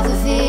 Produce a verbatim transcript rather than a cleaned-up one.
love with you.